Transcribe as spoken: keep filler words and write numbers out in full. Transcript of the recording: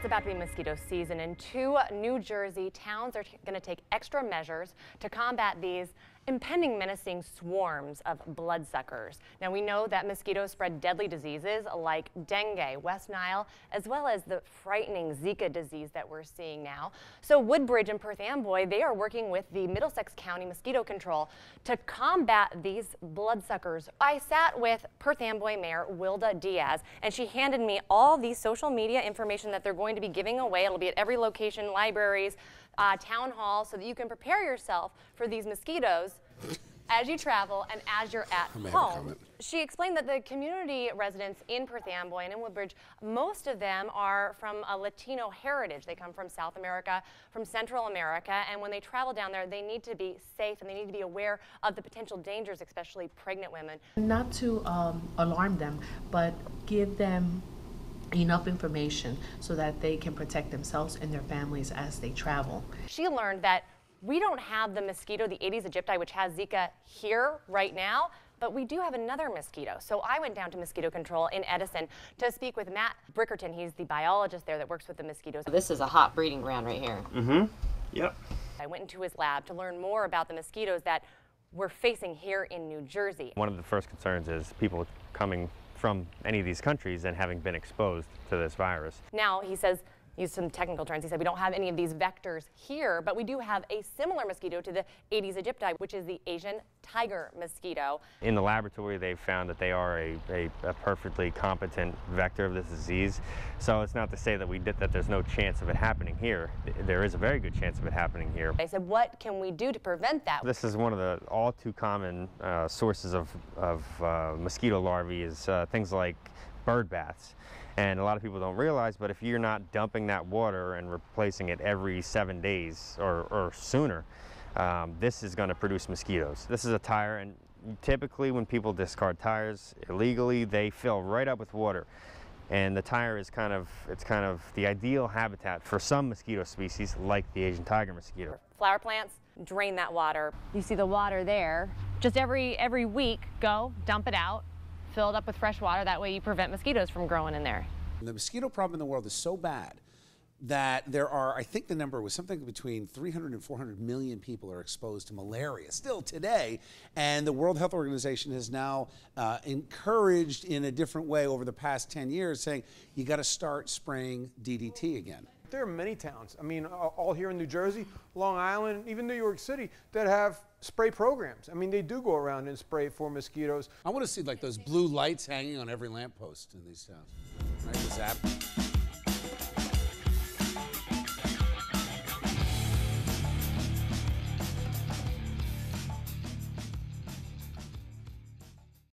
It's about to be mosquito season, and two New Jersey towns are going to take extra measures to combat these impending menacing swarms of bloodsuckers. Now, we know that mosquitoes spread deadly diseases like dengue, West Nile, as well as the frightening Zika disease that we're seeing now. So Woodbridge and Perth Amboy, they are working with the Middlesex County Mosquito Control to combat these bloodsuckers. I sat with Perth Amboy Mayor Wilda Diaz, and she handed me all the social media information that they're going to be giving away. It'll be at every location, libraries, uh, town hall, so that you can prepare yourself for these mosquitoes as you travel and as you're at home. She explained that the community residents in Perth Amboy and in Woodbridge, most of them are from a Latino heritage. They come from South America, from Central America, and when they travel down there, they need to be safe and they need to be aware of the potential dangers, especially pregnant women. Not to um, alarm them, but give them enough information so that they can protect themselves and their families as they travel. She learned that we don't have the mosquito, the Aedes aegypti, which has Zika here right now, but we do have another mosquito. So I went down to mosquito control in Edison to speak with Matt Bickerton. He's the biologist there that works with the mosquitoes. This is a hot breeding ground right here. Mm-hmm. Yep. I went into his lab to learn more about the mosquitoes that we're facing here in New Jersey. One of the first concerns is people coming from any of these countries and having been exposed to this virus. Now, he says, use some technical terms, he said, we don't have any of these vectors here, but we do have a similar mosquito to the Aedes aegypti, which is the Asian tiger mosquito. In the laboratory, they've found that they are a, a, a perfectly competent vector of this disease. So it's not to say that we did, that there's no chance of it happening here. There is a very good chance of it happening here. I said, what can we do to prevent that? This is one of the all too common uh, sources of, of uh, mosquito larvae is uh, things like bird baths. And a lot of people don't realize, but if you're not dumping that water and replacing it every seven days or, or sooner, um, this is going to produce mosquitoes. This is a tire, and typically when people discard tires illegally, they fill right up with water. And the tire is kind of, it's kind of the ideal habitat for some mosquito species like the Asian tiger mosquito. Flower plants drain that water. You see the water there. Just every, every week, go dump it out. Filled up with fresh water, that way you prevent mosquitoes from growing in there. The mosquito problem in the world is so bad that there are, I think the number was something between three hundred and four hundred million people are exposed to malaria still today, and the World Health Organization has now uh, encouraged in a different way over the past ten years, saying you got to start spraying D D T again. There are many towns, I mean, all here in New Jersey, Long Island, even New York City, that have spray programs. I mean, they do go around and spray for mosquitoes. I want to see like those blue lights hanging on every lamppost in these towns. Right, the zap.